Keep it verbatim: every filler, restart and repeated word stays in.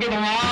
Give them all.